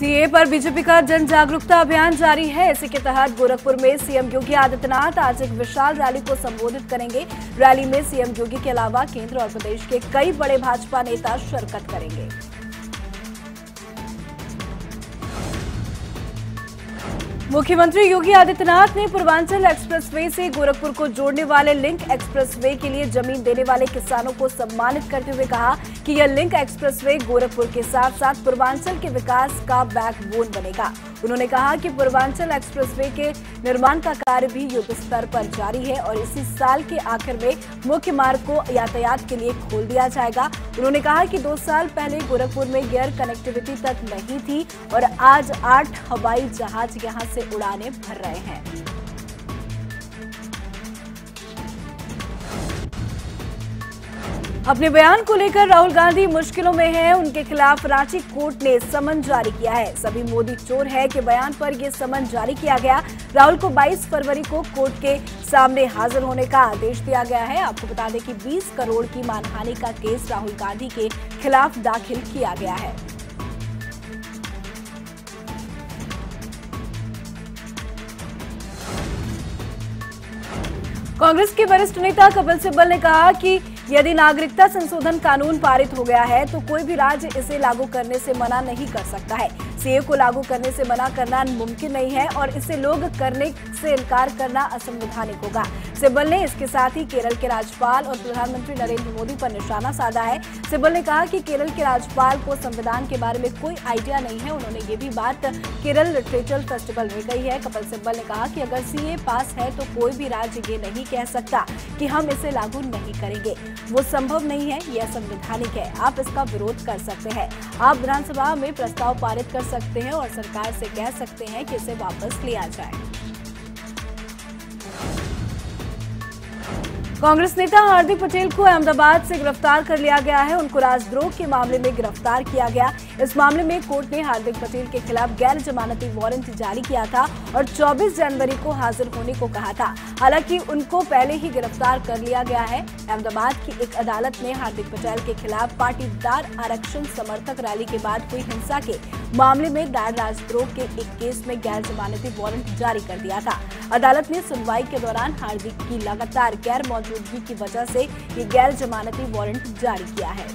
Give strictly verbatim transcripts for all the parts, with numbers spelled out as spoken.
CA पर BJP का जन जागरूकता अभियान जारी है। इसी के तहत गोरखपुर में सीएम योगी आदित्यनाथ आज एक विशाल रैली को संबोधित करेंगे। रैली में सीएम योगी के अलावा केंद्र और प्रदेश के कई बड़े भाजपा नेता शिरकत करेंगे। मुख्यमंत्री योगी आदित्यनाथ ने पूर्वांचल एक्सप्रेसवे से गोरखपुर को जोड़ने वाले लिंक एक्सप्रेसवे के लिए जमीन देने वाले किसानों को सम्मानित करते हुए कहा कि यह लिंक एक्सप्रेसवे गोरखपुर के साथ साथ पूर्वांचल के विकास का बैकबोन बनेगा। उन्होंने कहा कि पूर्वांचल एक्सप्रेसवे के निर्माण का कार्य भी युद्ध स्तर पर जारी है और इसी साल के आखिर में मुख्य मार्ग को यातायात के लिए खोल दिया जाएगा। उन्होंने कहा कि दो साल पहले गोरखपुर में गैर कनेक्टिविटी तक नहीं थी और आज आठ हवाई जहाज यहां से उड़ाने भर रहे हैं। अपने बयान को लेकर राहुल गांधी मुश्किलों में हैं। उनके खिलाफ रांची कोर्ट ने समन जारी किया है। सभी मोदी चोर है के बयान पर यह समन जारी किया गया। राहुल को बाईस फरवरी को कोर्ट के सामने हाजिर होने का आदेश दिया गया है। आपको बता दें कि बीस करोड़ की मानहानि का केस राहुल गांधी के खिलाफ दाखिल किया गया है। कांग्रेस के वरिष्ठ नेता कपिल सिब्बल ने कहा कि यदि नागरिकता संशोधन कानून पारित हो गया है तो कोई भी राज्य इसे लागू करने से मना नहीं कर सकता है। सीए को लागू करने से मना करना मुमकिन नहीं है और इसे लोग करने से इनकार करना असंवैधानिक होगा। सिब्बल ने इसके साथ ही केरल के राज्यपाल और प्रधानमंत्री नरेंद्र मोदी पर निशाना साधा है। सिब्बल ने कहा कि केरल के राज्यपाल को संविधान के बारे में कोई आइडिया नहीं है। उन्होंने ये भी बात केरल लिटरेचर फेस्टिवल में कही है। कपिल सिब्बल ने कहा कि अगर सीए पास है तो कोई भी राज्य ये नहीं कह सकता कि हम इसे लागू नहीं करेंगे। वो संभव नहीं है, यह संवैधानिक है। आप इसका विरोध कर सकते हैं। आप विधानसभा में प्रस्ताव पारित कर सकते हैं और सरकार से कह सकते हैं कि इसे वापस लिया जाए। कांग्रेस नेता हार्दिक पटेल को अहमदाबाद से गिरफ्तार कर लिया गया है। उनको राजद्रोह के मामले में गिरफ्तार किया गया। इस मामले में कोर्ट ने हार्दिक पटेल के खिलाफ गैर जमानती वारंट जारी किया था और चौबीस जनवरी को हाजिर होने को कहा था। हालांकि उनको पहले ही गिरफ्तार कर लिया गया है। अहमदाबाद की एक अदालत ने हार्दिक पटेल के खिलाफ पाटीदार आरक्षण समर्थक रैली के बाद हुई हिंसा के मामले में दायर राजद्रोह के एक केस में गैर जमानती वारंट जारी कर दिया था। अदालत ने सुनवाई के दौरान हार्दिक की लगातार गैर मौजूदगी की वजह से ये गैर जमानती वारंट जारी किया है।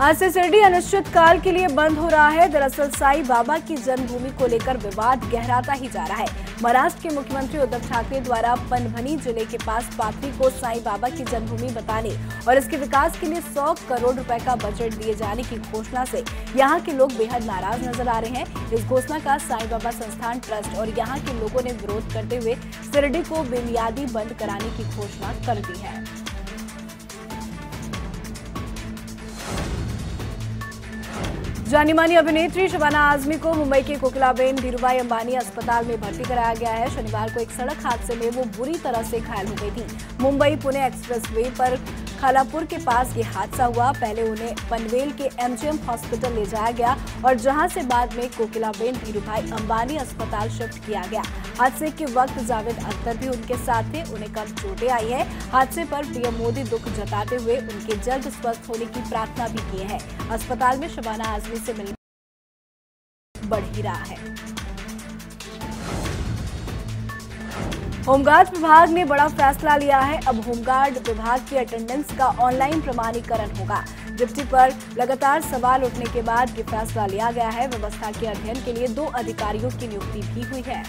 आज से शिरडी अनिश्चितकाल के लिए बंद हो रहा है। दरअसल साईं बाबा की जन्मभूमि को लेकर विवाद गहराता ही जा रहा है। महाराष्ट्र के मुख्यमंत्री उद्धव ठाकरे द्वारा पनभनी जिले के पास पाथरी को साईं बाबा की जन्मभूमि बताने और इसके विकास के लिए सौ करोड़ रुपए का बजट दिए जाने की घोषणा से यहां के लोग बेहद नाराज नजर आ रहे हैं। इस घोषणा का साईं बाबा संस्थान ट्रस्ट और यहां के लोगों ने विरोध करते हुए शिरडी को बेमियादी बंद कराने की घोषणा कर दी है। जानी मानी अभिनेत्री शबाना आजमी को मुंबई के कोकिलाबेन धीरूभाई अंबानी अस्पताल में भर्ती कराया गया है। शनिवार को एक सड़क हादसे में वो बुरी तरह से घायल हो गई थी। मुंबई पुणे एक्सप्रेसवे पर खालापुर के पास ये हादसा हुआ। पहले उन्हें पनवेल के एमजीएम हॉस्पिटल ले जाया गया और जहां से बाद में कोकिलाबेन धीरूभाई अंबानी अस्पताल शिफ्ट किया गया। हादसे के वक्त जावेद अख्तर भी उनके साथ थे। उन्हें कम चोटें आई है। हादसे पर पीएम मोदी दुख जताते हुए उनके जल्द स्वस्थ होने की प्रार्थना भी की है। अस्पताल में शबाना आजमी से मिलने बढ़ ही रहा है। होमगार्ड विभाग ने बड़ा फैसला लिया है। अब होमगार्ड विभाग की अटेंडेंस का ऑनलाइन प्रमाणीकरण होगा। डिप्टी पर लगातार सवाल उठने के बाद ये फैसला लिया गया है। व्यवस्था के अध्ययन के लिए दो अधिकारियों की नियुक्ति भी हुई है।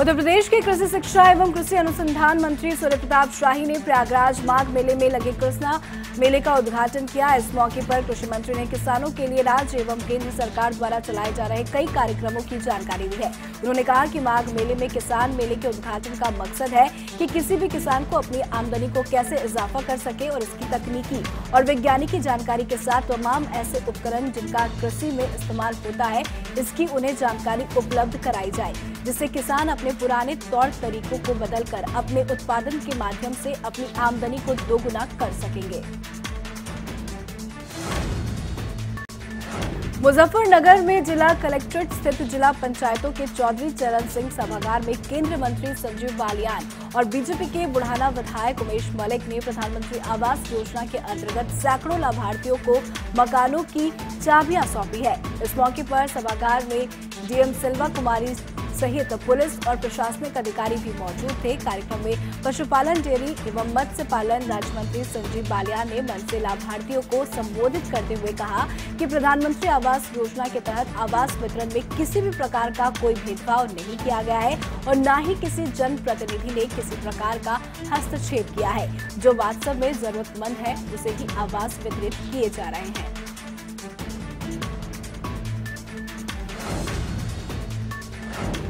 उत्तर प्रदेश के कृषि शिक्षा एवं कृषि अनुसंधान मंत्री सूर्य प्रताप शाही ने प्रयागराज माघ मेले में लगे कृष्णा मेले का उद्घाटन किया। इस मौके पर कृषि मंत्री ने किसानों के लिए राज्य एवं केंद्र सरकार द्वारा चलाए जा रहे कई कार्यक्रमों की जानकारी दी है। उन्होंने कहा कि माघ मेले में किसान मेले के उद्घाटन का मकसद है कि किसी भी किसान को अपनी आमदनी को कैसे इजाफा कर सके और इसकी तकनीकी और वैज्ञानिक जानकारी के साथ तमाम ऐसे उपकरण जिनका कृषि में इस्तेमाल होता है इसकी उन्हें जानकारी उपलब्ध कराई जाए, जिससे किसान अपने पुराने तौर तरीकों को बदलकर अपने उत्पादन के माध्यम से अपनी आमदनी को दोगुना कर सकेंगे। मुजफ्फरनगर में जिला कलेक्ट्रेट स्थित जिला पंचायतों के चौधरी चरण सिंह सभागार में केंद्रीय मंत्री संजीव बालियान और बीजेपी के बुढ़ाना विधायक उमेश मलिक ने प्रधानमंत्री आवास योजना के अंतर्गत सैकड़ों लाभार्थियों को मकानों की चाबियां सौंपी है। इस मौके पर सभागार में डीएम सिल्वा कुमारी सहित पुलिस और प्रशासनिक अधिकारी भी मौजूद थे। कार्यक्रम में पशुपालन, डेयरी एवं मत्स्य पालन राज्य मंत्री संजीव बालियान ने मन से लाभार्थियों को संबोधित करते हुए कहा कि प्रधानमंत्री आवास योजना के तहत आवास वितरण में किसी भी प्रकार का कोई भेदभाव नहीं किया गया है और न ही किसी जनप्रतिनिधि ने किसी प्रकार का हस्तक्षेप किया है। जो वास्तव में जरूरतमंद है उसे ही आवास वितरित किए जा रहे हैं।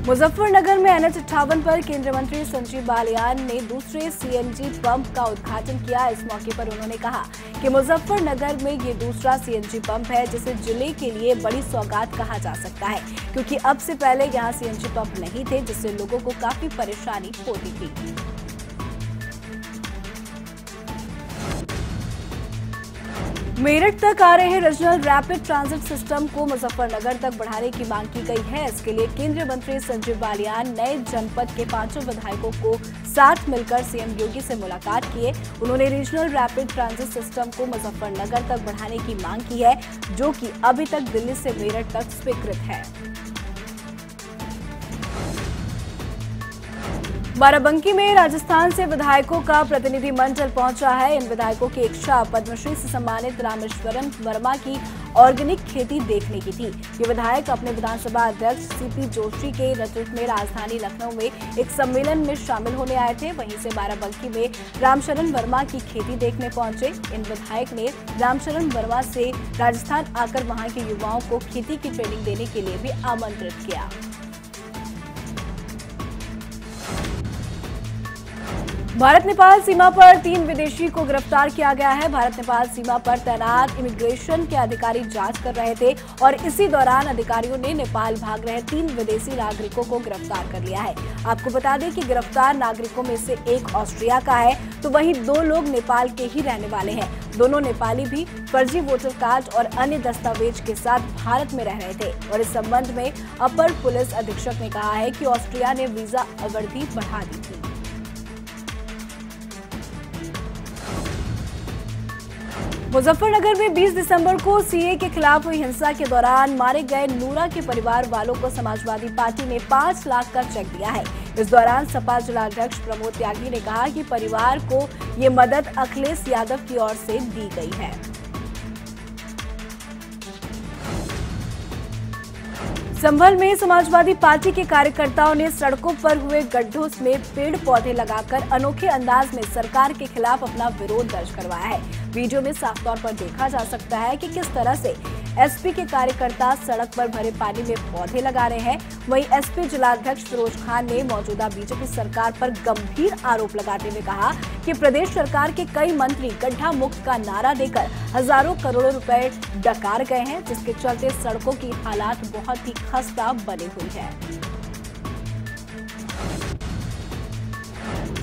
मुजफ्फरनगर में एनएच अट्ठावन पर केंद्रीय मंत्री संजीव बालियान ने दूसरे सीएनजी पंप का उद्घाटन किया। इस मौके पर उन्होंने कहा कि मुजफ्फरनगर में ये दूसरा सीएनजी पंप है जिसे जिले के लिए बड़ी सौगात कहा जा सकता है, क्योंकि अब से पहले यहाँ सीएनजी पंप नहीं थे जिससे लोगों को काफी परेशानी होती थी। मेरठ तक आ रहे रीजनल रैपिड ट्रांजिट सिस्टम को मुजफ्फरनगर तक बढ़ाने की मांग की गई है। इसके लिए केंद्रीय मंत्री संजीव बालियान नए जनपद के पांचों विधायकों को साथ मिलकर सीएम योगी से मुलाकात किए। उन्होंने रीजनल रैपिड ट्रांजिट सिस्टम को मुजफ्फरनगर तक बढ़ाने की मांग की है, जो कि अभी तक दिल्ली से मेरठ तक स्वीकृत है। बाराबंकी में राजस्थान से विधायकों का प्रतिनिधिमंडल पहुंचा है। इन विधायकों की इच्छा पद्मश्री से सम्मानित रामचरण वर्मा की ऑर्गेनिक खेती देखने की थी। ये विधायक अपने विधानसभा अध्यक्ष सीपी जोशी के नेतृत्व में राजधानी लखनऊ में एक सम्मेलन में शामिल होने आए थे। वहीं से बाराबंकी में रामचरण वर्मा की खेती देखने पहुंचे। इन विधायक ने रामचरण वर्मा से राजस्थान आकर वहाँ के युवाओं को खेती की ट्रेनिंग देने के लिए भी आमंत्रित किया। भारत नेपाल सीमा पर तीन विदेशी को गिरफ्तार किया गया है। भारत नेपाल सीमा पर तैनात इमिग्रेशन के अधिकारी जांच कर रहे थे और इसी दौरान अधिकारियों ने नेपाल भाग रहे तीन विदेशी नागरिकों को गिरफ्तार कर लिया है। आपको बता दें कि गिरफ्तार नागरिकों में से एक ऑस्ट्रिया का है तो वहीं दो लोग नेपाल के ही रहने वाले हैं। दोनों नेपाली भी फर्जी वोटर कार्ड और अन्य दस्तावेज के साथ भारत में रह रहे थे और इस संबंध में अपर पुलिस अधीक्षक ने कहा है कि ऑस्ट्रिया ने वीजा अवधि बढ़ा दी थी। मुजफ्फरनगर में बीस दिसंबर को सीए के खिलाफ हुई हिंसा के दौरान मारे गए नूरा के परिवार वालों को समाजवादी पार्टी ने पाँच लाख का चेक दिया है। इस दौरान सपा जिलाध्यक्ष प्रमोद त्यागी ने कहा कि परिवार को ये मदद अखिलेश यादव की ओर से दी गई है। संभल में समाजवादी पार्टी के कार्यकर्ताओं ने सड़कों पर हुए गड्ढों में पेड़ पौधे लगाकर अनोखे अंदाज में सरकार के खिलाफ अपना विरोध दर्ज करवाया है। वीडियो में साफ तौर पर देखा जा सकता है कि किस तरह से एसपी के कार्यकर्ता सड़क पर भरे पानी में पौधे लगा रहे हैं। वहीं एसपी जिलाध्यक्ष फिरोज खान ने मौजूदा बीजेपी सरकार पर गंभीर आरोप लगाते हुए कहा कि प्रदेश सरकार के कई मंत्री गड्ढा मुक्त का नारा देकर हजारों करोड़ों रुपए डकार गए हैं, जिसके चलते सड़कों की हालात बहुत ही खस्ता बनी हुई है।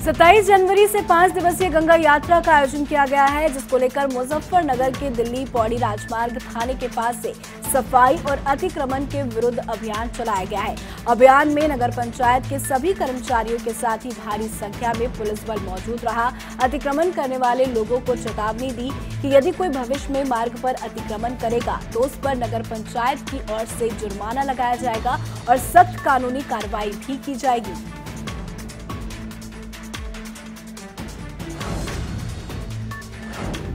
सत्ताईस जनवरी से पाँच दिवसीय गंगा यात्रा का आयोजन किया गया है, जिसको लेकर मुजफ्फरनगर के दिल्ली पौड़ी राजमार्ग थाने के पास से सफाई और अतिक्रमण के विरुद्ध अभियान चलाया गया है। अभियान में नगर पंचायत के सभी कर्मचारियों के साथ ही भारी संख्या में पुलिस बल मौजूद रहा। अतिक्रमण करने वाले लोगों को चेतावनी दी कि यदि कोई भविष्य में मार्ग पर अतिक्रमण करेगा तो उस पर नगर पंचायत की ओर से जुर्माना लगाया जाएगा और सख्त कानूनी कार्रवाई भी की जाएगी।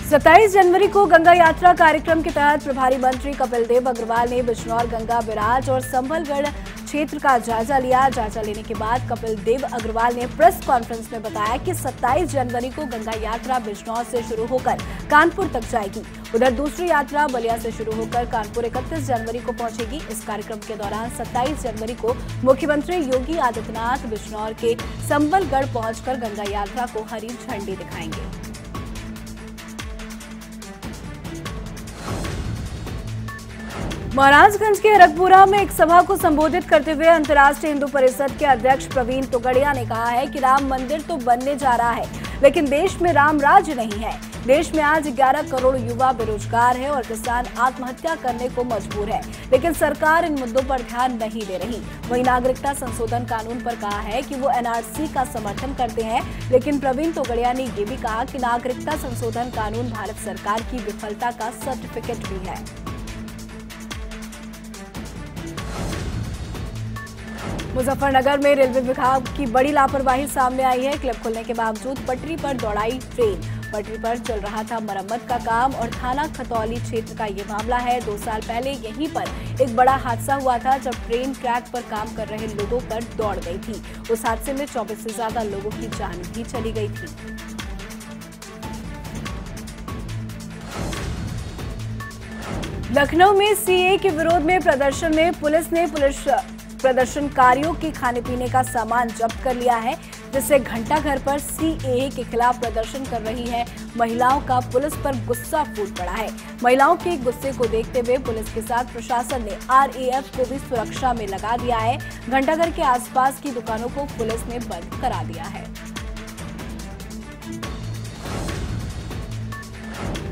सत्ताईस जनवरी को गंगा यात्रा कार्यक्रम के तहत प्रभारी मंत्री कपिल देव अग्रवाल ने बिजनौर गंगा बैराज और संभलगढ़ क्षेत्र का जायजा लिया। जायजा लेने के बाद कपिल देव अग्रवाल ने प्रेस कॉन्फ्रेंस में बताया कि सत्ताईस जनवरी को गंगा यात्रा बिजनौर से शुरू होकर कानपुर तक जाएगी। उधर दूसरी यात्रा बलिया से शुरू होकर कानपुर इकतीस जनवरी को पहुंचेगी। इस कार्यक्रम के दौरान सत्ताईस जनवरी को मुख्यमंत्री योगी आदित्यनाथ बिजनौर के संभलगढ़ पहुंचकर गंगा यात्रा को हरी झंडी दिखाएंगे। महाराजगंज के रघपुरा में एक सभा को संबोधित करते हुए अंतर्राष्ट्रीय हिंदू परिषद के अध्यक्ष प्रवीण तोगड़िया ने कहा है कि राम मंदिर तो बनने जा रहा है, लेकिन देश में राम राज्य नहीं है। देश में आज ग्यारह करोड़ युवा बेरोजगार है और किसान आत्महत्या करने को मजबूर है, लेकिन सरकार इन मुद्दों पर ध्यान नहीं दे रही। वहीं नागरिकता संशोधन कानून पर कहा है कि वो एन आर सी का समर्थन करते हैं, लेकिन प्रवीण तोगड़िया ने ये भी कहा कि नागरिकता संशोधन कानून भारत सरकार की विफलता का सर्टिफिकेट भी है। मुजफ्फरनगर में रेलवे विभाग की बड़ी लापरवाही सामने आई है। क्लब खुलने के बावजूद पटरी पर दौड़ाई ट्रेन। पटरी पर चल रहा था मरम्मत का काम और थाना खतौली क्षेत्र का ये मामला है। दो साल पहले यहीं पर एक बड़ा हादसा हुआ था जब ट्रेन ट्रैक पर काम कर रहे लोगों पर दौड़ गई थी। उस हादसे में चौबीस से ज्यादा लोगों की जान भी चली गई थी। लखनऊ में सी ए ए के विरोध में प्रदर्शन में पुलिस ने पुलिस प्रदर्शनकारियों के खाने पीने का सामान जब्त कर लिया है, जिससे घंटा घर पर सी ए ए के खिलाफ प्रदर्शन कर रही है महिलाओं का पुलिस पर गुस्सा फूट पड़ा है। महिलाओं के गुस्से को देखते हुए पुलिस के साथ प्रशासन ने आर ए एफ को भी सुरक्षा में लगा दिया है। घंटाघर के आसपास की दुकानों को पुलिस ने बंद करा दिया है।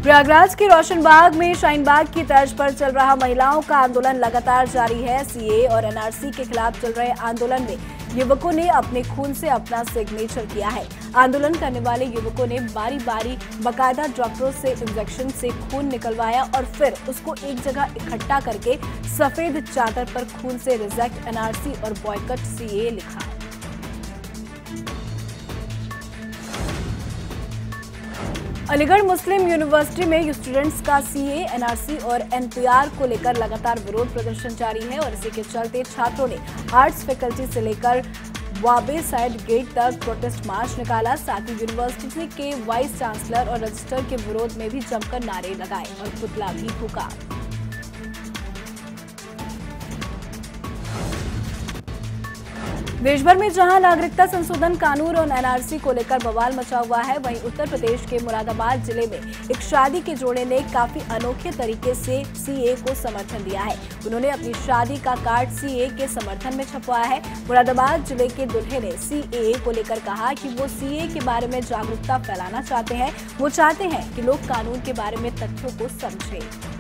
प्रयागराज के रोशनबाग में शाहीनबाग की तर्ज पर चल रहा महिलाओं का आंदोलन लगातार जारी है। सी ए ए और एन आर सी के खिलाफ चल रहे आंदोलन में युवकों ने अपने खून से अपना सिग्नेचर किया है। आंदोलन करने वाले युवकों ने बारी बारी बकायदा डॉक्टरों से इंजेक्शन से खून निकलवाया और फिर उसको एक जगह इकट्ठा करके सफेद चादर पर खून से रिजेक्ट एन आर सी और बॉयकॉट सी ए ए लिखा। अलीगढ़ मुस्लिम यूनिवर्सिटी में स्टूडेंट्स का C A A, N R C और एन पी आर को लेकर लगातार विरोध प्रदर्शन जारी है और इसी के चलते छात्रों ने आर्ट्स फैकल्टी से लेकर वाबे साइड गेट तक प्रोटेस्ट मार्च निकाला। साथ ही यूनिवर्सिटी के वाइस चांसलर और रजिस्टर के विरोध में भी जमकर नारे लगाए और पुतला भी फूका। देशभर में जहां नागरिकता संशोधन कानून और एन आर सी को लेकर बवाल मचा हुआ है, वहीं उत्तर प्रदेश के मुरादाबाद जिले में एक शादी के जोड़े ने काफी अनोखे तरीके से सी ए ए को समर्थन दिया है। उन्होंने अपनी शादी का कार्ड सी ए ए के समर्थन में छपवाया है। मुरादाबाद जिले के दुल्हे ने सी ए ए को लेकर कहा कि वो सी ए ए के बारे में जागरूकता फैलाना चाहते हैं। वो चाहते हैं कि लोग कानून के बारे में तथ्यों को समझें।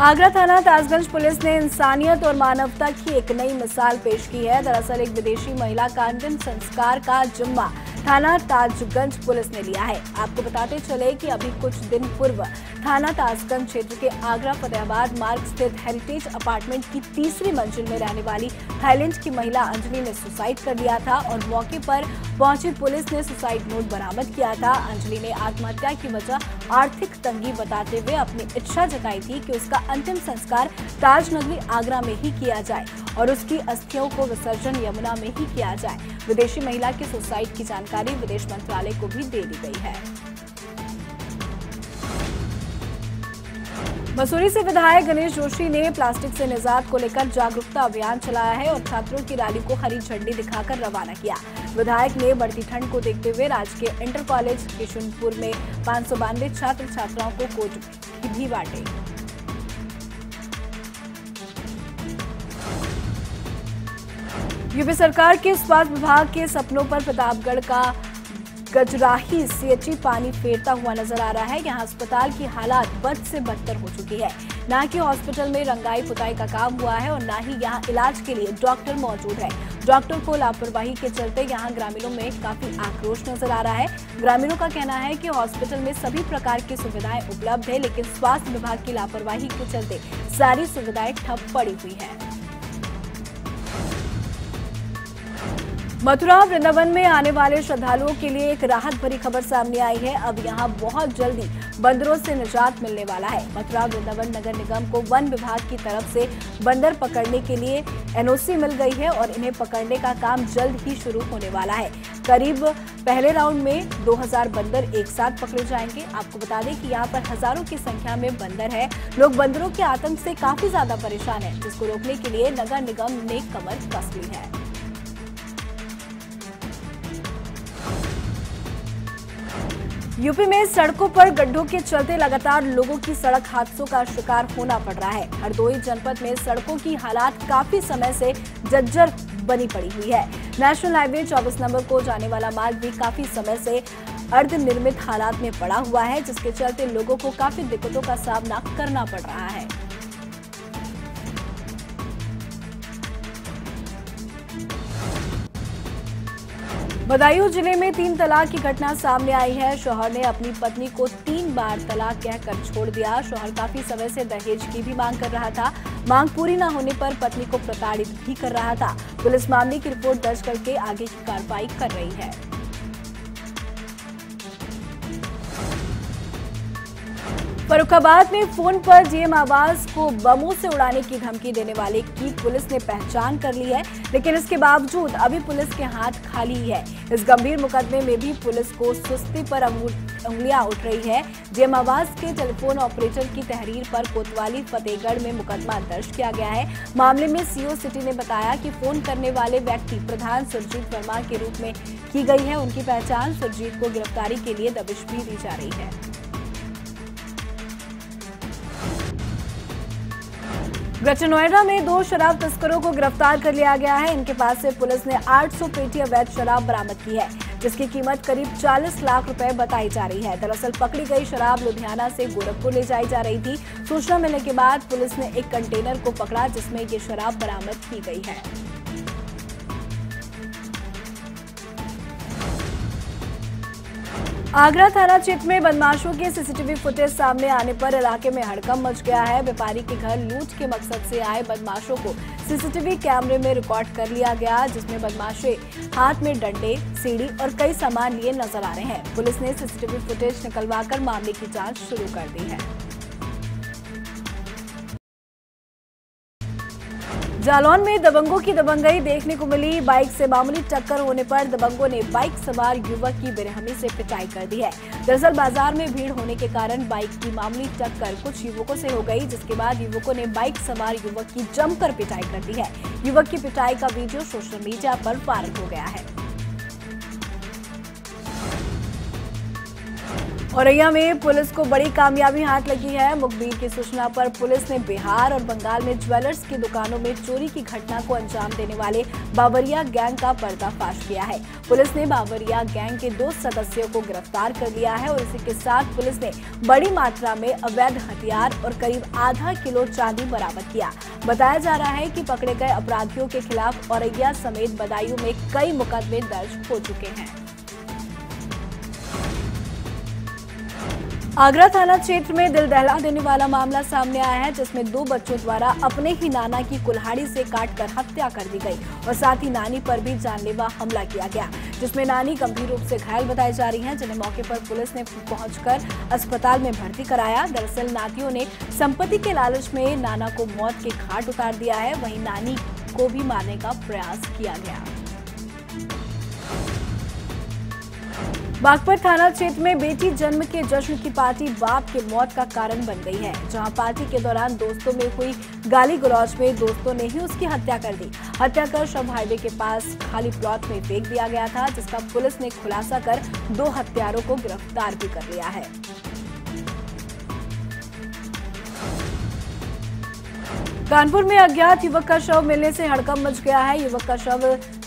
आगरा थाना ताजगंज पुलिस ने इंसानियत और मानवता की एक नई मिसाल पेश की है। दरअसल एक विदेशी महिला का अंतिम संस्कार का जिम्मा थाना ताजगंज पुलिस ने लिया है। आपको बताते चले कि अभी कुछ दिन पूर्व थाना ताजगंज क्षेत्र के आगरा फतेहाबाद मार्ग स्थित हेरिटेज अपार्टमेंट की तीसरी मंजिल में रहने वाली थाईलैंड की महिला अंजलि ने सुसाइड कर लिया था और मौके पर पहुंची पुलिस ने सुसाइड नोट बरामद किया था। अंजलि ने आत्महत्या की वजह आर्थिक तंगी बताते हुए अपनी इच्छा जताई थी कि उसका अंतिम संस्कार ताजनगरी आगरा में ही किया जाए और उसकी अस्थियों को विसर्जन यमुना में ही किया जाए। विदेशी महिला की सुसाइड की जानकारी विदेश मंत्रालय को भी दे दी गई है। मसूरी से विधायक गणेश जोशी ने प्लास्टिक से निजात को लेकर जागरूकता अभियान चलाया है और छात्रों की रैली को हरी झंडी दिखाकर रवाना किया। विधायक ने बढ़ती ठंड को देखते हुए राजकीय इंटर कॉलेज किशुनपुर में पाँच सौ बानवे छात्र छात्राओं को कोट भी बांटे। यूपी सरकार के स्वास्थ्य विभाग के सपनों पर प्रतापगढ़ का गजराही सीएचसी पानी फेरता हुआ नजर आ रहा है। यहाँ अस्पताल की हालात बद से बदतर हो चुकी है। ना कि हॉस्पिटल में रंगाई पुताई का काम हुआ है और ना ही यहाँ इलाज के लिए डॉक्टर मौजूद है। डॉक्टर को लापरवाही के चलते यहाँ ग्रामीणों में काफी आक्रोश नजर आ रहा है। ग्रामीणों का कहना है कि हॉस्पिटल में सभी प्रकार की सुविधाएं उपलब्ध है, लेकिन स्वास्थ्य विभाग की लापरवाही के चलते सारी सुविधाएं ठप पड़ी हुई है। मथुरा वृंदावन में आने वाले श्रद्धालुओं के लिए एक राहत भरी खबर सामने आई है। अब यहां बहुत जल्दी बंदरों से निजात मिलने वाला है। मथुरा वृंदावन नगर निगम को वन विभाग की तरफ से बंदर पकड़ने के लिए एन ओ सी मिल गई है और इन्हें पकड़ने का काम जल्द ही शुरू होने वाला है। करीब पहले राउंड में दो हज़ार बंदर एक साथ पकड़े जाएंगे। आपको बता दें कि यहाँ पर हजारों की संख्या में बंदर है। लोग बंदरों के आतंक से काफी ज्यादा परेशान है, जिसको रोकने के लिए नगर निगम ने कमर कस ली है। यूपी में सड़कों पर गड्ढों के चलते लगातार लोगों की सड़क हादसों का शिकार होना पड़ रहा है। हरदोई जनपद में सड़कों की हालात काफी समय से जर्जर बनी पड़ी हुई है। नेशनल हाईवे चौबीस नंबर को जाने वाला मार्ग भी काफी समय से अर्धनिर्मित हालात में पड़ा हुआ है, जिसके चलते लोगों को काफी दिक्कतों का सामना करना पड़ रहा है। बदायूं जिले में तीन तलाक की घटना सामने आई है। शौहर ने अपनी पत्नी को तीन बार तलाक कहकर छोड़ दिया। शौहर काफी समय से दहेज की भी मांग कर रहा था। मांग पूरी न होने पर पत्नी को प्रताड़ित भी कर रहा था। पुलिस मामले की रिपोर्ट दर्ज करके आगे की कार्रवाई कर रही है। फर्रुखाबाद में फोन पर जीएम आवास को बमों से उड़ाने की धमकी देने वाले की पुलिस ने पहचान कर ली है, लेकिन इसके बावजूद अभी पुलिस के हाथ खाली है। इस गंभीर मुकदमे में भी पुलिस को सुस्ती पर उंगलियां उठ रही है। जीएम आवास के टेलीफोन ऑपरेटर की तहरीर पर कोतवाली फतेहगढ़ में मुकदमा दर्ज किया गया है। मामले में सीओ सिटी ने बताया कि फोन करने वाले व्यक्ति प्रधान सुरजीत वर्मा के रूप में की गई है। उनकी पहचान सुरजीत को गिरफ्तारी के लिए दबिश भी दी जा रही है। ग्रेटर नोएडा में दो शराब तस्करों को गिरफ्तार कर लिया गया है। इनके पास से पुलिस ने आठ सौ पेटी अवैध शराब बरामद की है, जिसकी कीमत करीब चालीस लाख रुपए बताई जा रही है। दरअसल पकड़ी गई शराब लुधियाना से गोरखपुर ले जाई जा रही थी। सूचना मिलने के बाद पुलिस ने एक कंटेनर को पकड़ा, जिसमें ये शराब बरामद की गई है। आगरा थाना क्षेत्र में बदमाशों के सीसीटीवी फुटेज सामने आने पर इलाके में हड़कंप मच गया है। व्यापारी के घर लूट के मकसद से आए बदमाशों को सीसीटीवी कैमरे में रिकॉर्ड कर लिया गया, जिसमें बदमाशे हाथ में डंडे, सीढ़ी और कई सामान लिए नजर आ रहे हैं। पुलिस ने सीसीटीवी फुटेज निकलवाकर मामले की जांच शुरू कर दी है। जालौन में दबंगों की दबंगई देखने को मिली। बाइक से मामूली टक्कर होने पर दबंगों ने बाइक सवार युवक की बेरहमी से पिटाई कर दी है। दरअसल बाजार में भीड़ होने के कारण बाइक की मामूली टक्कर कुछ युवकों से हो गई, जिसके बाद युवकों ने बाइक सवार युवक की जमकर पिटाई कर दी है। युवक की पिटाई का वीडियो सोशल मीडिया पर वायरल हो गया है। औरैया में पुलिस को बड़ी कामयाबी हाथ लगी है। मुखबिर की सूचना पर पुलिस ने बिहार और बंगाल में ज्वेलर्स की दुकानों में चोरी की घटना को अंजाम देने वाले बावरिया गैंग का पर्दाफाश किया है। पुलिस ने बावरिया गैंग के दो सदस्यों को गिरफ्तार कर लिया है और इसी के साथ पुलिस ने बड़ी मात्रा में अवैध हथियार और करीब आधा किलो चांदी बरामद किया। बताया जा रहा है कि पकड़े गए अपराधियों के खिलाफ औरैया समेत बदायूं में कई मुकदमे दर्ज हो चुके हैं। आगरा थाना क्षेत्र में दिल दहला देने वाला मामला सामने आया है, जिसमें दो बच्चों द्वारा अपने ही नाना की कुल्हाड़ी से काटकर हत्या कर दी गई और साथ ही नानी पर भी जानलेवा हमला किया गया, जिसमें नानी गंभीर रूप से घायल बताई जा रही हैं, जिन्हें मौके पर पुलिस ने पहुंचकर अस्पताल में भर्ती कराया। दरअसल नातियों ने संपत्ति के लालच में नाना को मौत के घाट उतार दिया है, वहीं नानी को भी मारने का प्रयास किया गया। बागपत थाना क्षेत्र में बेटी जन्म के जश्न की पार्टी बाप के मौत का कारण बन गई है, जहां पार्टी के दौरान दोस्तों में हुई गाली गलौज में दोस्तों ने ही उसकी हत्या कर दी। हत्या कर शव हाईवे के पास खाली प्लॉट में फेंक दिया गया था, जिसका पुलिस ने खुलासा कर दो हत्यारों को गिरफ्तार भी कर लिया है। कानपुर में अज्ञात युवक का शव मिलने से हड़कंप मच गया है। युवक का शव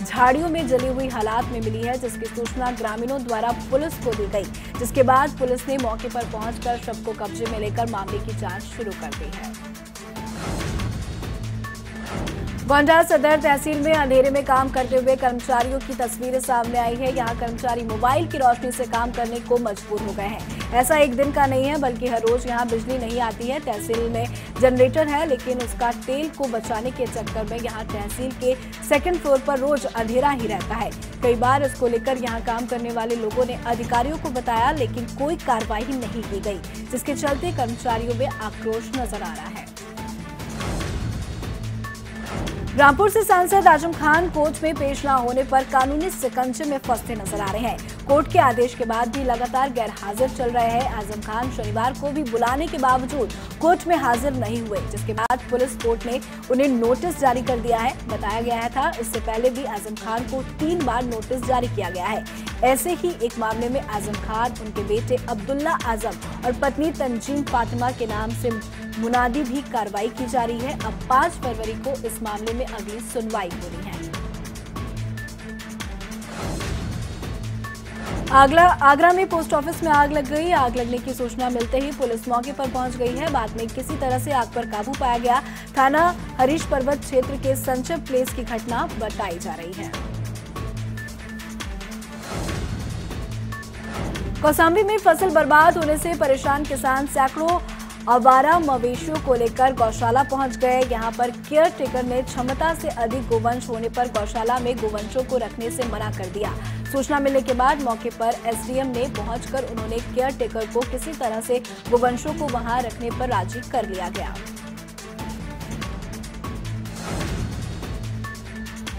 झाड़ियों में जली हुई हालात में मिली है, जिसकी सूचना ग्रामीणों द्वारा पुलिस को दी गई, जिसके बाद पुलिस ने मौके पर पहुंचकर शव को कब्जे में लेकर मामले की जांच शुरू कर दी है। गोंडा सदर तहसील में अंधेरे में काम करते हुए कर्मचारियों की तस्वीरें सामने आई है। यहाँ कर्मचारी मोबाइल की रोशनी से काम करने को मजबूर हो गए हैं। ऐसा एक दिन का नहीं है, बल्कि हर रोज यहाँ बिजली नहीं आती है। तहसील में जनरेटर है, लेकिन उसका तेल को बचाने के चक्कर में यहाँ तहसील के सेकंड फ्लोर पर रोज अंधेरा ही रहता है। कई बार इसको लेकर यहाँ काम करने वाले लोगों ने अधिकारियों को बताया, लेकिन कोई कार्रवाई नहीं की गई, जिसके चलते कर्मचारियों में आक्रोश नजर आ रहा है। रामपुर से सांसद आजम खान कोर्ट में पेश न होने पर कानूनी शिकंजे में फंसते नजर आ रहे हैं। कोर्ट के आदेश के बाद भी लगातार गैर हाजिर चल रहे हैं। आजम खान शनिवार को भी बुलाने के बावजूद कोर्ट में हाजिर नहीं हुए, जिसके बाद पुलिस कोर्ट ने उन्हें नोटिस जारी कर दिया है। बताया गया था इससे पहले भी आजम खान को तीन बार नोटिस जारी किया गया है। ऐसे ही एक मामले में आजम खान, उनके बेटे अब्दुल्ला आजम और पत्नी तंजीव फातिमा के नाम से मुनादी भी कार्रवाई की जा रही है। अब पाँच फरवरी को इस मामले में अगली सुनवाई होनी है। आगरा आगरा में पोस्ट ऑफिस में आग लग गई। आग लगने की सूचना मिलते ही पुलिस मौके पर पहुंच गई है। बाद में किसी तरह से आग पर काबू पाया गया। थाना हरीश पर्वत क्षेत्र के संचय प्लेस की घटना बताई जा रही है। कौसाम्बी में फसल बर्बाद होने से परेशान किसान सैकड़ों आवारा मवेशियों को लेकर गौशाला पहुंच गए। यहां पर केयर टेकर ने क्षमता से अधिक गोवंश होने पर गौशाला में गोवंशों को रखने से मना कर दिया। सूचना मिलने के बाद मौके पर एसडीएम ने पहुंचकर उन्होंने केयर टेकर को किसी तरह से गोवंशों को वहां रखने पर राजी कर लिया गया।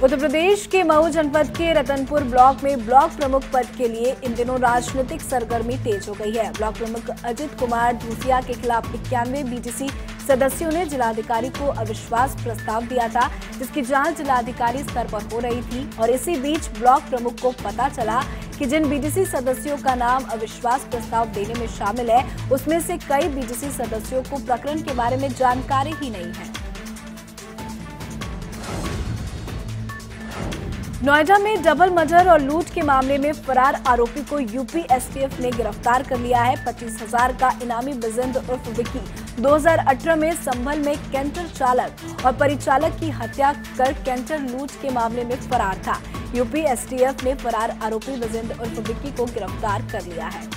उत्तर प्रदेश के मऊ जनपद के रतनपुर ब्लॉक में ब्लॉक प्रमुख पद के लिए इन दिनों राजनीतिक सरगर्मी तेज हो गई है। ब्लॉक प्रमुख अजित कुमार दूसिया के खिलाफ इक्यानवे बीटीसी सदस्यों ने जिलाधिकारी को अविश्वास प्रस्ताव दिया था, जिसकी जांच जिलाधिकारी स्तर पर हो रही थी और इसी बीच ब्लॉक प्रमुख को पता चला कि जिन बीटीसी सदस्यों का नाम अविश्वास प्रस्ताव देने में शामिल है, उसमें से कई बीटीसी सदस्यों को प्रकरण के बारे में जानकारी ही नहीं है। नोएडा में डबल मर्डर और लूट के मामले में फरार आरोपी को यूपी एसटीएफ ने गिरफ्तार कर लिया है। पच्चीस हजार का इनामी विजेंद्र उर्फ विकी दो हज़ार अठारह में संभल में कैंटर चालक और परिचालक की हत्या कर कैंटर लूट के मामले में फरार था। यूपी एसटीएफ ने फरार आरोपी विजेंद्र उर्फ विकी को गिरफ्तार कर लिया है।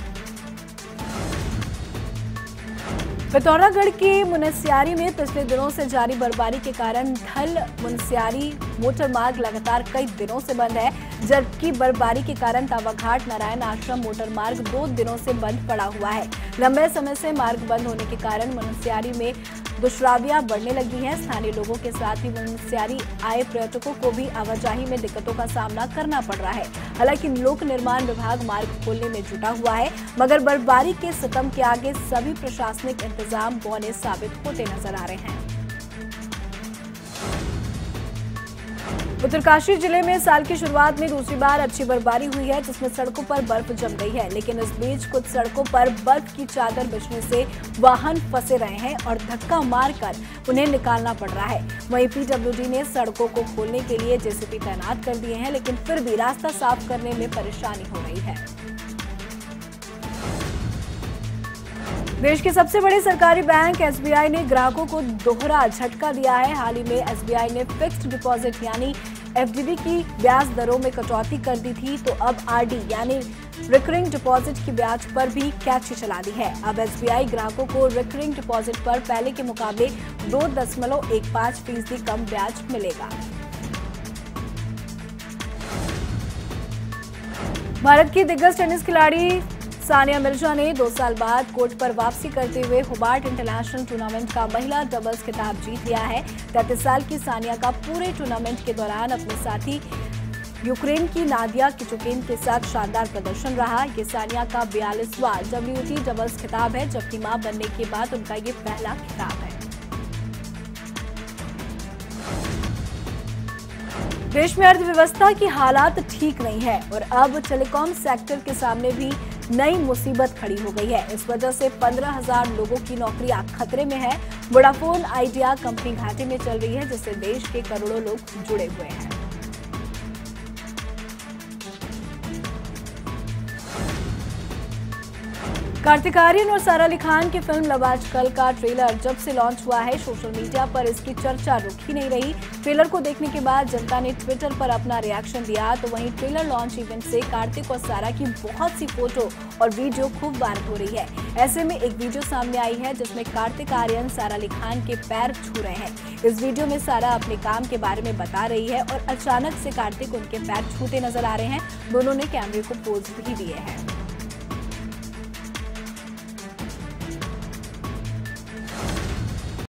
पिथौरागढ़ के मुनस्यारी में पिछले दिनों से जारी बर्फबारी के कारण धल मुनस्यारी मोटर मार्ग लगातार कई दिनों से बंद है, जबकि बर्फबारी के कारण तावाघाट नारायण आश्रम मोटर मार्ग दो दिनों से बंद पड़ा हुआ है। लंबे समय से मार्ग बंद होने के कारण मुनस्यारी में दुष्रावियां बढ़ने लगी हैं। स्थानीय लोगों के साथ ही मुनस्यारी आए पर्यटकों को भी आवाजाही में दिक्कतों का सामना करना पड़ रहा है। हालांकि लोक निर्माण विभाग मार्ग खोलने में जुटा हुआ है, मगर बर्फबारी के सितम के आगे सभी प्रशासनिक इंतजाम बौने साबित होते नजर आ रहे हैं। उत्तरकाशी जिले में साल की शुरुआत में दूसरी बार अच्छी बर्फबारी हुई है, जिसमें सड़कों पर बर्फ जम गई है। लेकिन इस बीच कुछ सड़कों पर बर्फ की चादर बिछने से वाहन फंसे रहे हैं और धक्का मारकर उन्हें निकालना पड़ रहा है। वहीं पीडब्ल्यूडी ने सड़कों को खोलने के लिए जेसीबी तैनात कर दिए हैं, लेकिन फिर भी रास्ता साफ करने में परेशानी हो रही है। देश के सबसे बड़े सरकारी बैंक एसबीआई ने ग्राहकों को दोहरा झटका दिया है। हाल ही में एसबीआई ने फिक्स्ड डिपॉजिट यानी एफडीबी की ब्याज दरों में कटौती कर दी थी, तो अब आरडी यानी रिकरिंग डिपॉजिट की ब्याज पर भी कैंची चला दी है। अब एसबीआई ग्राहकों को रिकरिंग डिपॉजिट पर पहले के मुकाबले दो दशमलव एक पाँच फीसदी कम ब्याज मिलेगा। भारत की दिग्गज टेनिस खिलाड़ी सानिया मिर्जा ने दो साल बाद कोर्ट पर वापसी करते हुए हुबार्ट इंटरनेशनल टूर्नामेंट का महिला डबल्स खिताब जीत लिया है। तैंतीस साल की सानिया का पूरे टूर्नामेंट के दौरान अपने साथी यूक्रेन की नादिया किचुके के साथ शानदार प्रदर्शन रहा। ये सानिया का बयालीसवां डब्ल्यूटी डबल्स खिताब है, जबकि मां बनने के बाद उनका ये पहला खिताब है। देश में अर्थव्यवस्था की हालात ठीक नहीं है और अब टेलीकॉम सेक्टर के सामने भी नई मुसीबत खड़ी हो गई है। इस वजह से पंद्रह हज़ार लोगों की नौकरियां खतरे में है। वोडाफोन आइडिया कंपनी घाटे में चल रही है, जिससे देश के करोड़ों लोग जुड़े हुए हैं। कार्तिक आर्यन और सारा अली खान की फिल्म लव आजकल का ट्रेलर जब से लॉन्च हुआ है, सोशल मीडिया पर इसकी चर्चा रुकी नहीं रही। ट्रेलर को देखने के बाद जनता ने ट्विटर पर अपना रिएक्शन दिया, तो वहीं ट्रेलर लॉन्च इवेंट से कार्तिक और सारा की बहुत सी फोटो और वीडियो खूब वायरल हो रही है। ऐसे में एक वीडियो सामने आई है, जिसमें कार्तिक आर्यन सारा अली खान के पैर छू रहे हैं। इस वीडियो में सारा अपने काम के बारे में बता रही है और अचानक से कार्तिक उनके पैर छूते नजर आ रहे हैं। दोनों ने कैमरे को पोज भी दिए हैं।